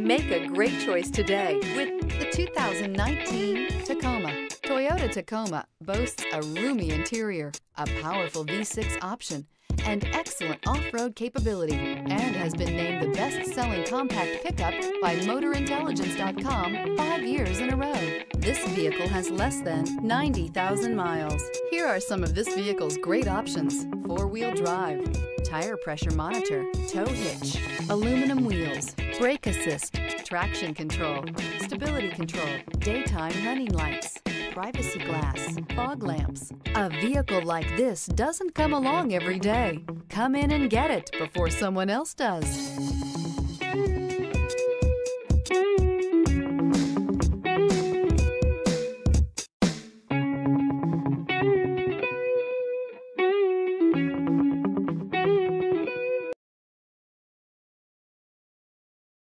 Make a great choice today with the 2019 Tacoma. Toyota Tacoma boasts a roomy interior, a powerful V6 option, and excellent off-road capability, and has been named the best-selling compact pickup by MotorIntelligence.com 5 years in a row. This vehicle has less than 90,000 miles. Here are some of this vehicle's great options: four-wheel drive, tire pressure monitor, tow hitch, aluminum wheels, brake assist, traction control, stability control, daytime running lights, privacy glass, fog lamps. A vehicle like this doesn't come along every day. Come in and get it before someone else does.